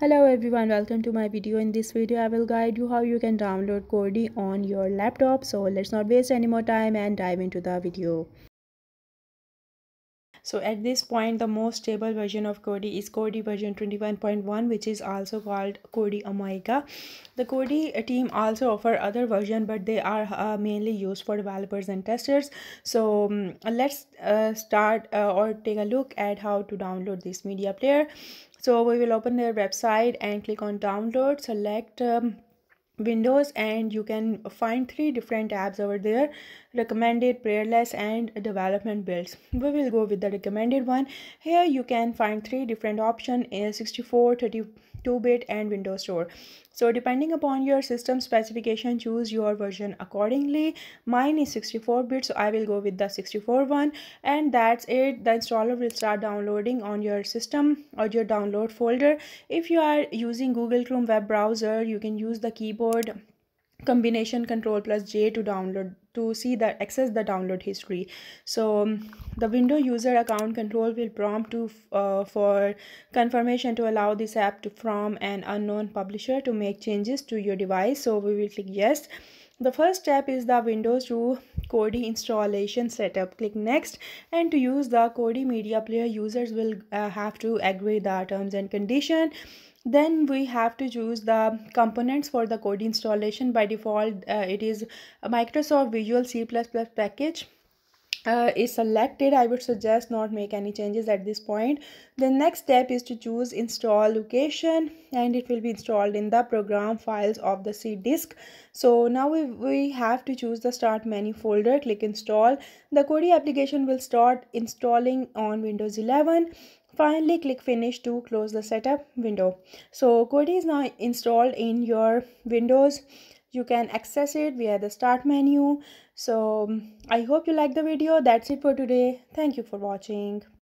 Hello everyone, welcome to my video. In this video I will guide you how you can download Kodi on your laptop. So let's not waste any more time and dive into the video. So at this point the most stable version of Kodi is Kodi version 21.1, which is also called Kodi Omega. The Kodi team also offer other versions, but they are mainly used for developers and testers. So let's start or take a look at how to download this media player. So we will open their website and click on download, select Windows, and you can find three different tabs over there: recommended, playlist, and development builds. We will go with the recommended one. Here you can find three different options: 64, 32-bit, and Windows Store. So depending upon your system specification, choose your version accordingly. Mine is 64-bit, so I will go with the 64 one, and that's it. The installer will start downloading on your system or your download folder. If you are using Google Chrome web browser, you can use the keyboard combination Ctrl+J to access the download history. So the Windows user account control will prompt to for confirmation to allow this app to from an unknown publisher to make changes to your device. So we will click yes. The first step is the Windows to Kodi installation setup. Click next, and to use the Kodi media player, users will have to agree the terms and condition. Then we have to choose the components for the Kodi installation. By default it is Microsoft Visual C++ package is selected. I would suggest not make any changes at this point. The next step is to choose install location, and it will be installed in the program files of the C disk. So now we have to choose the start menu folder, click install. The Kodi application will start installing on Windows 11. Finally, click finish to close the setup window. So Kodi is now installed in your Windows. You can access it via the start menu. So I hope you like the video. That's it for today. Thank you for watching.